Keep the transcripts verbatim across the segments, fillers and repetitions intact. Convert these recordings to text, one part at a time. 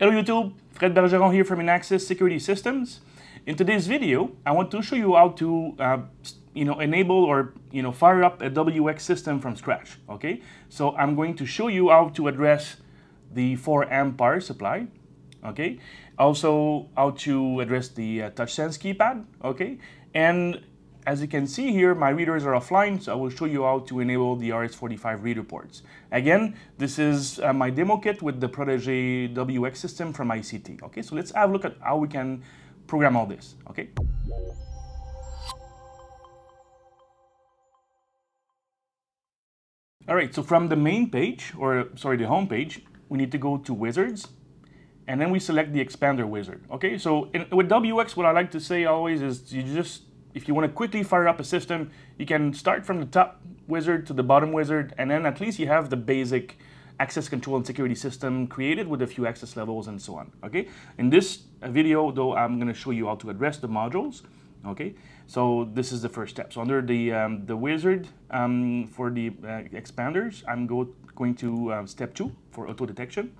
Hello YouTube, Fred Bergeron here from Inaxsys Security Systems. In today's video, I want to show you how to uh, you know, enable or you know, fire up a W X system from scratch, okay? So I'm going to show you how to address the four amp power supply, okay? Also, how to address the uh, TouchSense keypad, okay? And as you can see here, my readers are offline, so I will show you how to enable the R S four eighty-five reader ports. Again, this is uh, my demo kit with the Protege W X system from I C T. Okay, so let's have a look at how we can program all this, okay? All right, so from the main page, or sorry, the home page, we need to go to Wizards, and then we select the Expander Wizard, okay? So in, with W X, what I like to say always is you just, if you want to quickly fire up a system, you can start from the top wizard to the bottom wizard, and then at least you have the basic access control and security system created with a few access levels and so on, okay? In this video, though, I'm going to show you how to address the modules, okay? So this is the first step. So under the, um, the wizard um, for the uh, expanders, I'm go going to uh, step two for auto detection.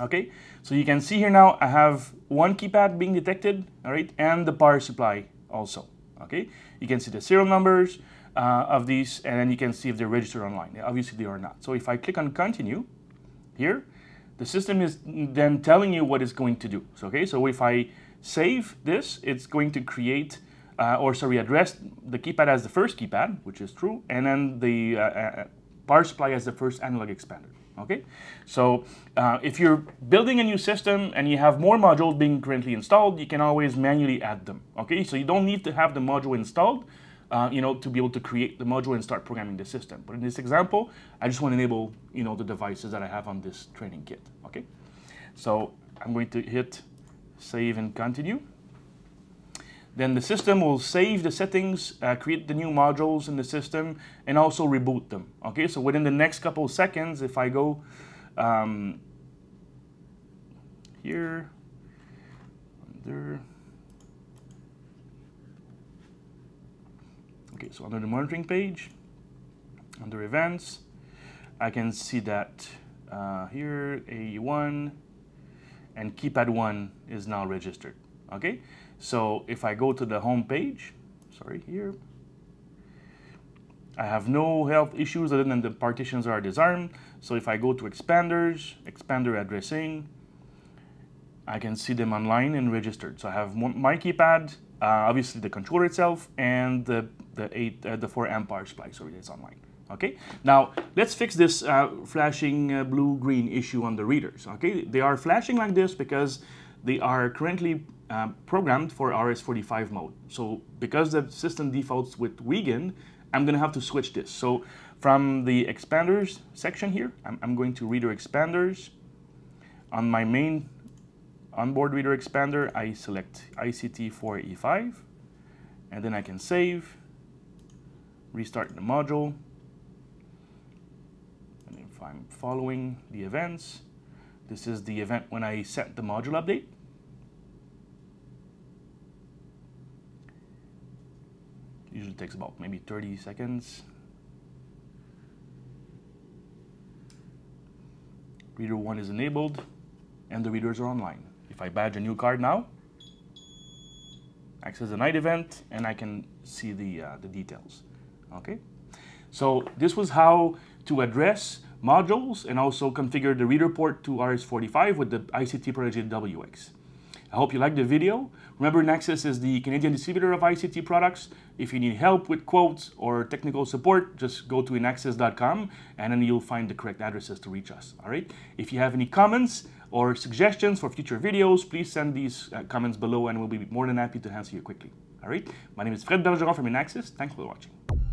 Okay, so you can see here now I have one keypad being detected, all right, and the power supply also, okay? You can see the serial numbers uh, of these, and then you can see if they're registered online. Obviously they are not. So if I click on continue here, the system is then telling you what it's going to do. So, okay, so if I save this, it's going to create, uh, or sorry, address the keypad as the first keypad, which is true, and then the uh, uh, power supply as the first analog expander, okay? So uh, if you're building a new system and you have more modules being currently installed, you can always manually add them, okay? So you don't need to have the module installed, uh, you know, to be able to create the module and start programming the system. But in this example, I just want to enable, you know, the devices that I have on this training kit, okay? So I'm going to hit save and continue. Then the system will save the settings, uh, create the new modules in the system, and also reboot them, okay? So within the next couple of seconds, if I go um, here, under, okay, so under the monitoring page, under events, I can see that uh, here, A one and keypad one is now registered, okay? So if I go to the home page, sorry, here, I have no health issues other than the partitions are disarmed. So if I go to expanders, expander addressing, I can see them online and registered. So I have my keypad, uh, obviously the controller itself, and the, the, eight, uh, the four amp power supply, sorry, that's online. Okay, now let's fix this uh, flashing uh, blue-green issue on the readers, okay? They are flashing like this because they are currently Uh, programmed for R S four eighty-five mode. So because the system defaults with Wiegand, I'm going to have to switch this. So from the expanders section here, I'm, I'm going to reader expanders. On my main onboard reader expander, I select I C T four eighty-five, and then I can save, restart the module. And if I'm following the events, this is the event when I set the module update. Usually takes about maybe thirty seconds. Reader one is enabled, and the readers are online. If I badge a new card now, access the night event, and I can see the, uh, the details, okay? So this was how to address modules and also configure the reader port to R S four eighty-five with the I C T Protege W X. I hope you liked the video. Remember, Inaxsys is the Canadian distributor of I C T products. If you need help with quotes or technical support, just go to inaxsys dot com, and then you'll find the correct addresses to reach us, all right? If you have any comments or suggestions for future videos, please send these uh, comments below, and we'll be more than happy to answer you quickly, all right? My name is Fred Bergeron from Inaxsys. Thanks for watching.